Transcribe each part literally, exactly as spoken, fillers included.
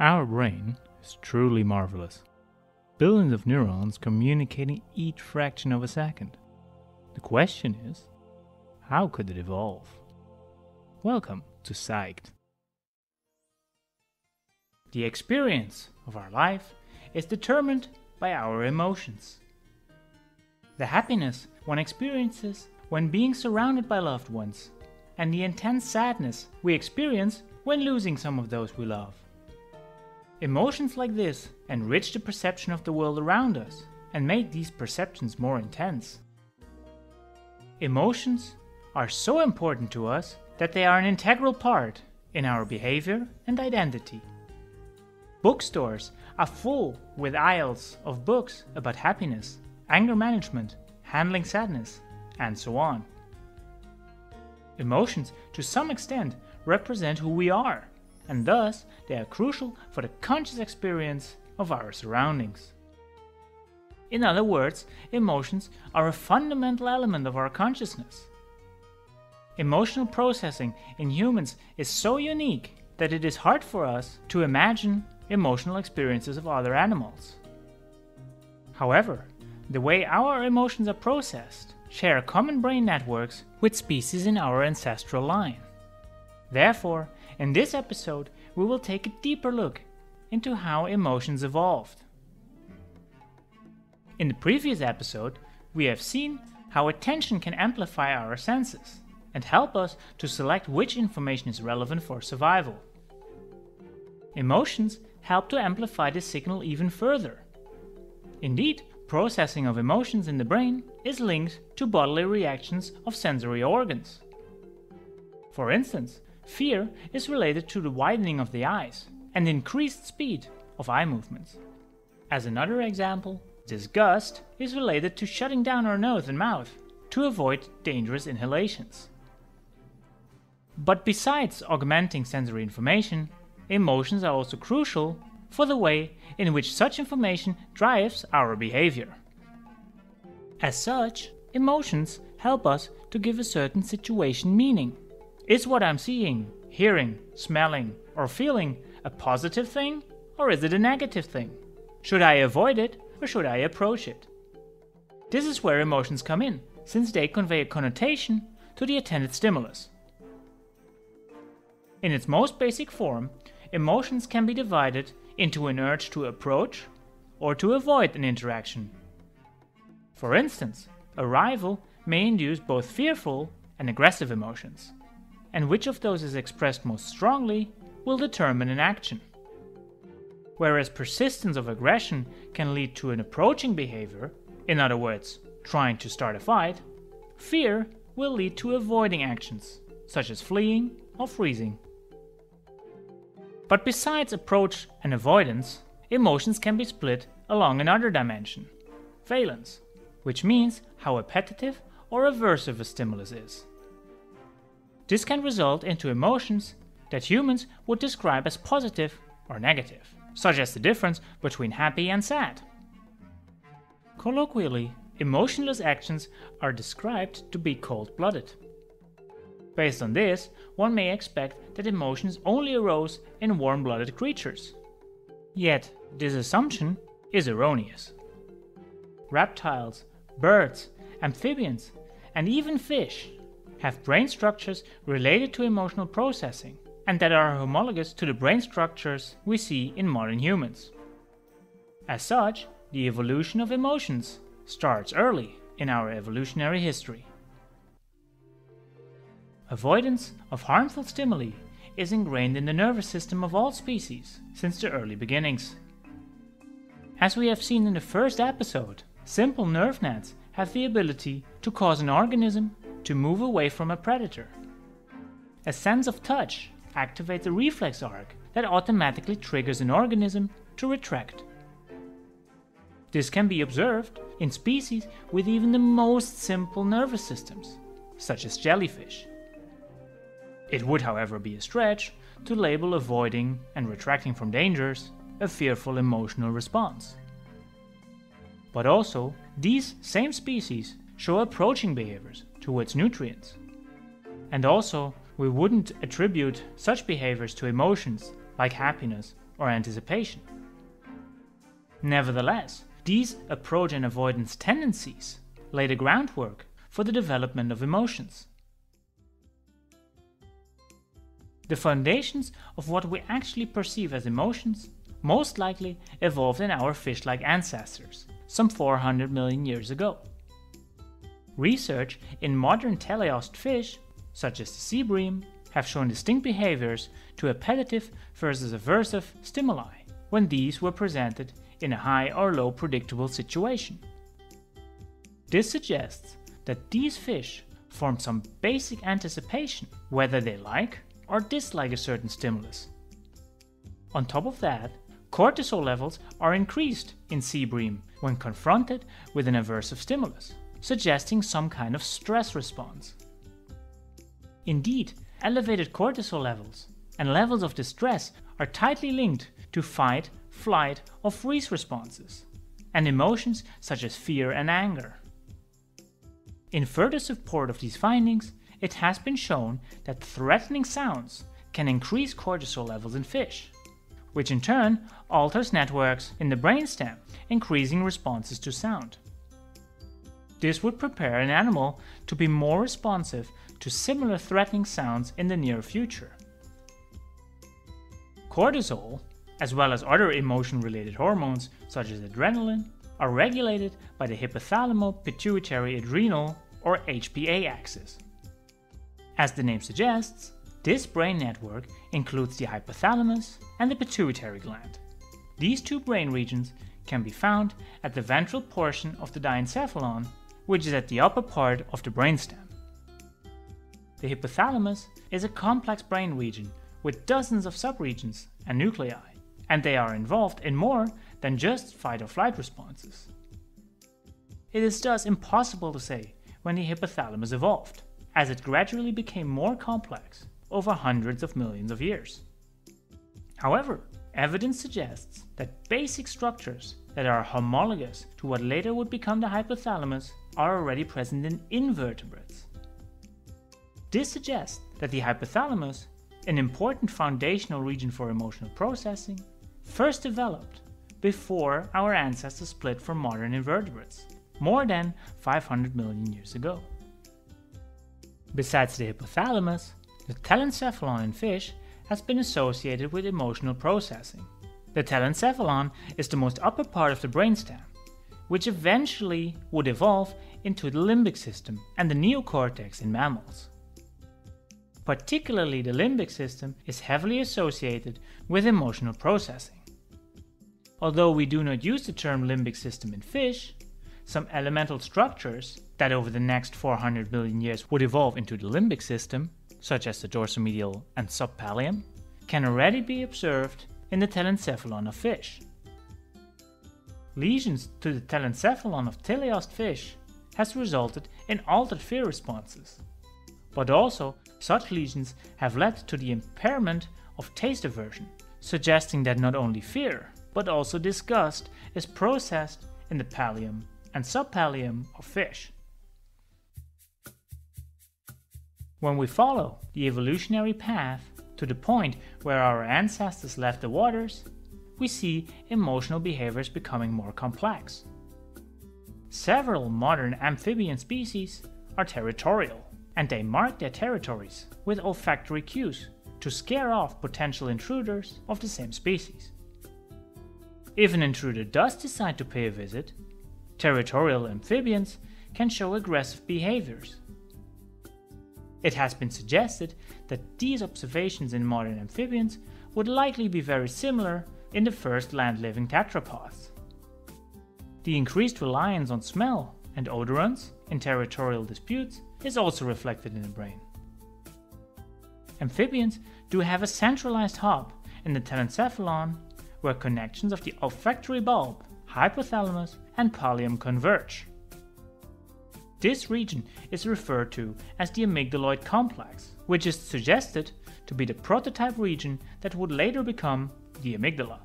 Our brain is truly marvelous. Billions of neurons communicating each fraction of a second. The question is, how could it evolve? Welcome to Psyched. The experience of our life is determined by our emotions. The happiness one experiences when being surrounded by loved ones, and the intense sadness we experience when losing some of those we love. Emotions like this enrich the perception of the world around us and make these perceptions more intense. Emotions are so important to us that they are an integral part in our behavior and identity. Bookstores are full with aisles of books about happiness, anger management, handling sadness, and so on. Emotions, to some extent, represent who we are, and thus they are crucial for the conscious experience of our surroundings. In other words, emotions are a fundamental element of our consciousness. Emotional processing in humans is so unique that it is hard for us to imagine emotional experiences of other animals. However, the way our emotions are processed share common brain networks with species in our ancestral line. Therefore, in this episode, we will take a deeper look into how emotions evolved. In the previous episode, we have seen how attention can amplify our senses and help us to select which information is relevant for survival. Emotions help to amplify this signal even further. Indeed, processing of emotions in the brain is linked to bodily reactions of sensory organs. For instance, fear is related to the widening of the eyes and increased speed of eye movements. As another example, disgust is related to shutting down our nose and mouth to avoid dangerous inhalations. But besides augmenting sensory information, emotions are also crucial for the way in which such information drives our behavior. As such, emotions help us to give a certain situation meaning. Is what I'm seeing, hearing, smelling, or feeling a positive thing, or is it a negative thing? Should I avoid it, or should I approach it? This is where emotions come in, since they convey a connotation to the attended stimulus. In its most basic form, emotions can be divided into an urge to approach or to avoid an interaction. For instance, arrival may induce both fearful and aggressive emotions, and which of those is expressed most strongly will determine an action. Whereas persistence of aggression can lead to an approaching behavior, in other words, trying to start a fight, fear will lead to avoiding actions, such as fleeing or freezing. But besides approach and avoidance, emotions can be split along another dimension, valence, which means how appetitive or aversive a stimulus is. This can result into emotions that humans would describe as positive or negative, such as the difference between happy and sad. Colloquially, emotionless actions are described to be cold-blooded. Based on this, one may expect that emotions only arose in warm-blooded creatures. Yet, this assumption is erroneous. Reptiles, birds, amphibians, and even fish have brain structures related to emotional processing and that are homologous to the brain structures we see in modern humans. As such, the evolution of emotions starts early in our evolutionary history. Avoidance of harmful stimuli is ingrained in the nervous system of all species since the early beginnings. As we have seen in the first episode, simple nerve nets have the ability to cause an organism to move away from a predator. A sense of touch activates a reflex arc that automatically triggers an organism to retract. This can be observed in species with even the most simple nervous systems, such as jellyfish. It would, however, be a stretch to label avoiding and retracting from dangers a fearful emotional response. But also, these same species show approaching behaviors towards nutrients. And also, we wouldn't attribute such behaviors to emotions like happiness or anticipation. Nevertheless, these approach and avoidance tendencies lay the groundwork for the development of emotions. The foundations of what we actually perceive as emotions most likely evolved in our fish-like ancestors, some four hundred million years ago. Research in modern teleost fish, such as the sea bream, have shown distinct behaviors to appetitive versus aversive stimuli when these were presented in a high or low predictable situation. This suggests that these fish form some basic anticipation whether they like or dislike a certain stimulus. On top of that, cortisol levels are increased in sea bream when confronted with an aversive stimulus, suggesting some kind of stress response. Indeed, elevated cortisol levels and levels of distress are tightly linked to fight, flight, or freeze responses, and emotions such as fear and anger. In further support of these findings, it has been shown that threatening sounds can increase cortisol levels in fish, which in turn alters networks in the brainstem, increasing responses to sound. This would prepare an animal to be more responsive to similar threatening sounds in the near future. Cortisol, as well as other emotion-related hormones such as adrenaline, are regulated by the hypothalamo-pituitary-adrenal or H P A axis. As the name suggests, this brain network includes the hypothalamus and the pituitary gland. These two brain regions can be found at the ventral portion of the diencephalon, which is at the upper part of the brainstem. The hypothalamus is a complex brain region with dozens of subregions and nuclei, and they are involved in more than just fight or flight responses. It is thus impossible to say when the hypothalamus evolved, as it gradually became more complex over hundreds of millions of years. However, evidence suggests that basic structures that are homologous to what later would become the hypothalamus are already present in invertebrates. This suggests that the hypothalamus, an important foundational region for emotional processing, first developed before our ancestors split from modern invertebrates, more than five hundred million years ago. Besides the hypothalamus, the telencephalon in fish has been associated with emotional processing. The telencephalon is the most upper part of the brainstem, which eventually would evolve into the limbic system and the neocortex in mammals. Particularly the limbic system is heavily associated with emotional processing. Although we do not use the term limbic system in fish, some elemental structures that over the next four hundred million years would evolve into the limbic system, such as the dorsomedial and subpallium, can already be observed in the telencephalon of fish. Lesions to the telencephalon of teleost fish has resulted in altered fear responses, but also such lesions have led to the impairment of taste aversion, suggesting that not only fear, but also disgust is processed in the pallium and subpallium of fish. When we follow the evolutionary path to the point where our ancestors left the waters, we see emotional behaviors becoming more complex. Several modern amphibian species are territorial, and they mark their territories with olfactory cues to scare off potential intruders of the same species. If an intruder does decide to pay a visit, territorial amphibians can show aggressive behaviors. It has been suggested that these observations in modern amphibians would likely be very similar in the first land-living tetrapods. The increased reliance on smell and odorants in territorial disputes is also reflected in the brain. Amphibians do have a centralized hub in the telencephalon where connections of the olfactory bulb, hypothalamus, and pallium converge. This region is referred to as the amygdaloid complex, which is suggested to be the prototype region that would later become the amygdala.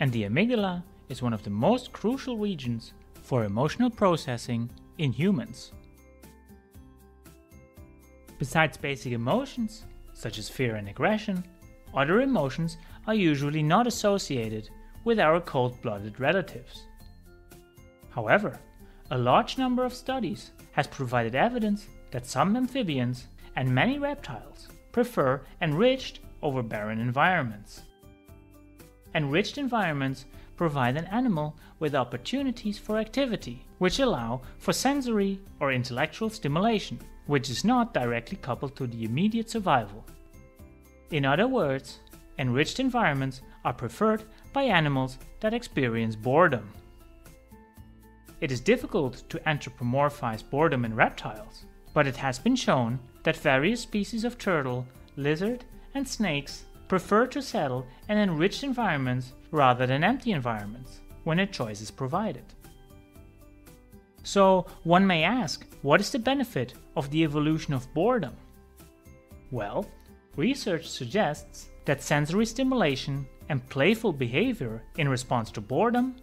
And the amygdala is one of the most crucial regions for emotional processing in humans. Besides basic emotions, such as fear and aggression, other emotions are usually not associated with our cold-blooded relatives. However, a large number of studies has provided evidence that some amphibians and many reptiles prefer enriched over barren environments. Enriched environments provide an animal with opportunities for activity, which allow for sensory or intellectual stimulation, which is not directly coupled to the immediate survival. In other words, enriched environments are preferred by animals that experience boredom. It is difficult to anthropomorphize boredom in reptiles, but it has been shown that various species of turtle, lizard, and snakes prefer to settle in enriched environments rather than empty environments when a choice is provided. So one may ask, what is the benefit of the evolution of boredom? Well, research suggests that sensory stimulation and playful behavior in response to boredom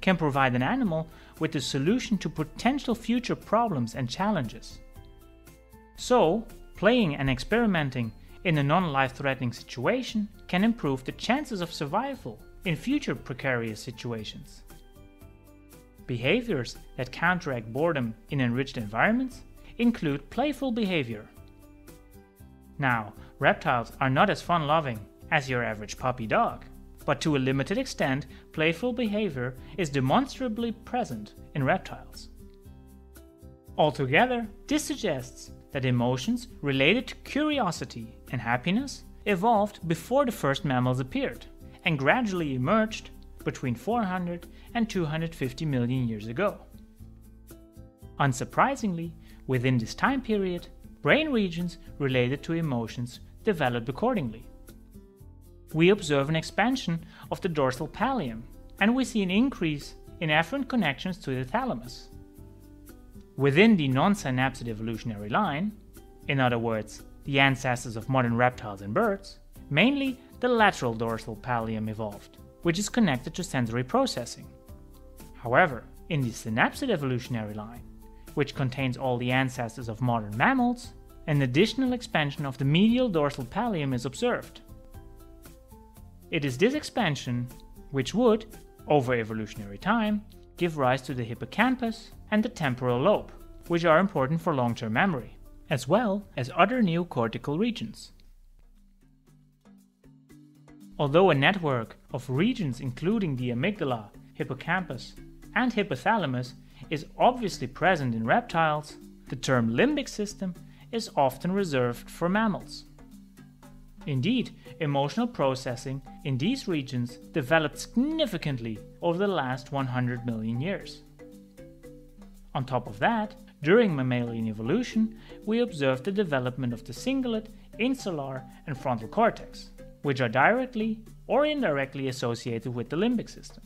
can provide an animal with a solution to potential future problems and challenges. So, playing and experimenting in a non-life-threatening situation can improve the chances of survival in future precarious situations. Behaviors that counteract boredom in enriched environments include playful behavior. Now, reptiles are not as fun-loving as your average puppy dog, but to a limited extent, playful behavior is demonstrably present in reptiles. Altogether, this suggests that emotions related to curiosity and happiness evolved before the first mammals appeared and gradually emerged between four hundred and two hundred fifty million years ago. Unsurprisingly, within this time period, brain regions related to emotions developed accordingly. We observe an expansion of the dorsal pallium, and we see an increase in afferent connections to the thalamus. Within the non-synapsid evolutionary line, in other words, the ancestors of modern reptiles and birds, mainly the lateral dorsal pallium evolved, which is connected to sensory processing. However, in the synapsid evolutionary line, which contains all the ancestors of modern mammals, an additional expansion of the medial dorsal pallium is observed. It is this expansion which would, over evolutionary time, give rise to the hippocampus and the temporal lobe, which are important for long-term memory, as well as other neocortical regions. Although a network of regions including the amygdala, hippocampus, and hypothalamus is obviously present in reptiles, the term limbic system is often reserved for mammals. Indeed, emotional processing in these regions developed significantly over the last one hundred million years. On top of that, during mammalian evolution, we observed the development of the cingulate, insular, and frontal cortex, which are directly or indirectly associated with the limbic system.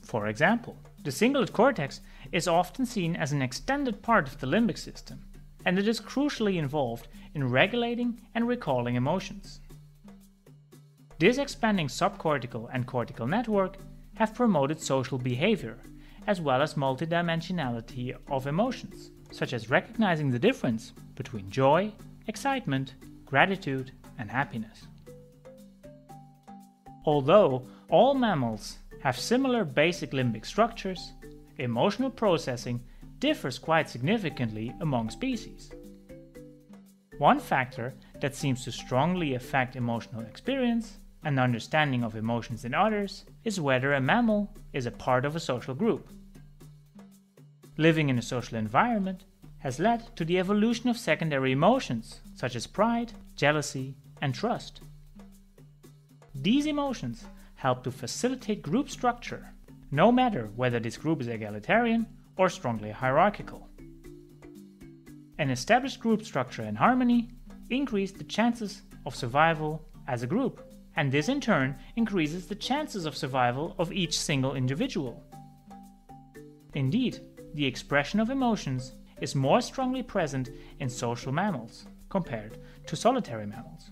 For example, the cingulate cortex is often seen as an extended part of the limbic system, and it is crucially involved in regulating and recalling emotions. This expanding subcortical and cortical network have promoted social behavior, as well as multidimensionality of emotions, such as recognizing the difference between joy, excitement, gratitude, and happiness. Although all mammals have similar basic limbic structures, emotional processing differs quite significantly among species. One factor that seems to strongly affect emotional experience and understanding of emotions in others is whether a mammal is a part of a social group. Living in a social environment has led to the evolution of secondary emotions such as pride, jealousy, and trust. These emotions help to facilitate group structure, no matter whether this group is egalitarian or strongly hierarchical. An established group structure and harmony increase the chances of survival as a group, and this in turn increases the chances of survival of each single individual. Indeed, the expression of emotions is more strongly present in social mammals compared to solitary mammals.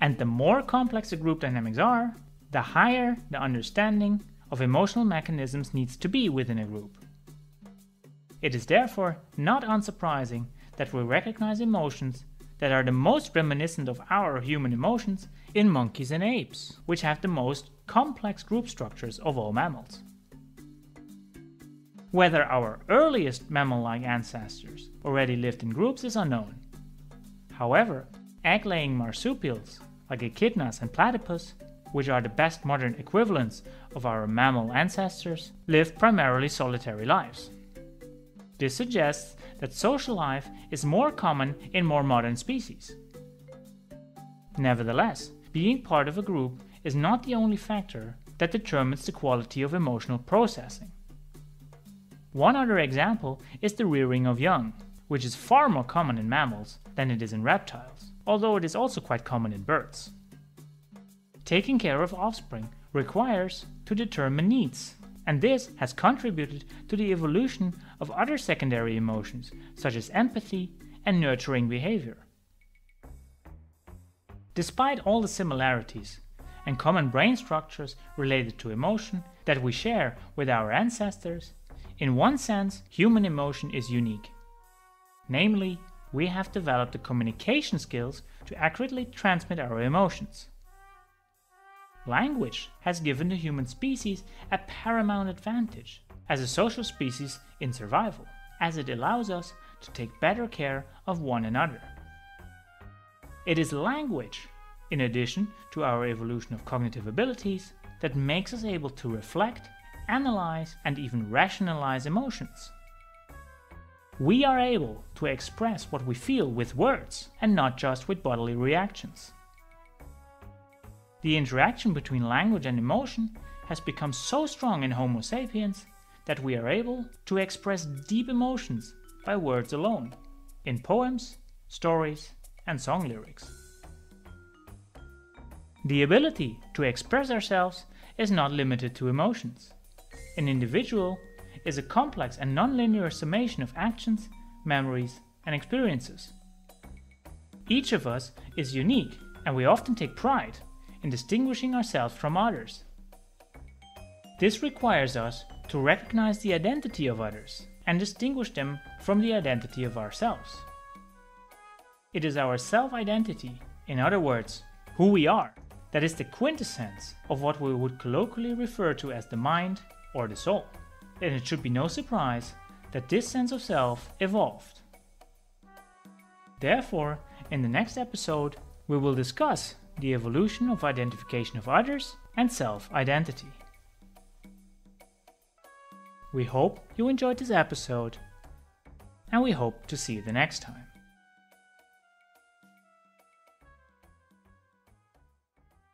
And the more complex the group dynamics are, the higher the understanding of emotional mechanisms needs to be within a group. It is therefore not unsurprising that we recognize emotions that are the most reminiscent of our human emotions in monkeys and apes, which have the most complex group structures of all mammals. Whether our earliest mammal-like ancestors already lived in groups is unknown. However, egg-laying marsupials like echidnas and platypus, which are the best modern equivalents of our mammal ancestors, lived primarily solitary lives. This suggests that social life is more common in more modern species. Nevertheless, being part of a group is not the only factor that determines the quality of emotional processing. One other example is the rearing of young, which is far more common in mammals than it is in reptiles, although it is also quite common in birds. Taking care of offspring requires to determine needs, and this has contributed to the evolution of other secondary emotions such as empathy and nurturing behavior. Despite all the similarities and common brain structures related to emotion that we share with our ancestors, in one sense, human emotion is unique. Namely, we have developed the communication skills to accurately transmit our emotions. Language has given the human species a paramount advantage as a social species in survival, as it allows us to take better care of one another. It is language, in addition to our evolution of cognitive abilities, that makes us able to reflect, analyze and even rationalize emotions. We are able to express what we feel with words and not just with bodily reactions. The interaction between language and emotion has become so strong in Homo sapiens that we are able to express deep emotions by words alone, in poems, stories and song lyrics. The ability to express ourselves is not limited to emotions. An individual is a complex and non-linear summation of actions, memories and experiences. Each of us is unique, and we often take pride in distinguishing ourselves from others. This requires us to recognize the identity of others and distinguish them from the identity of ourselves. It is our self-identity, in other words, who we are, that is the quintessence of what we would colloquially refer to as the mind or the soul, and it should be no surprise that this sense of self evolved. Therefore, in the next episode, we will discuss the evolution of identification of others and self-identity. We hope you enjoyed this episode, and we hope to see you the next time.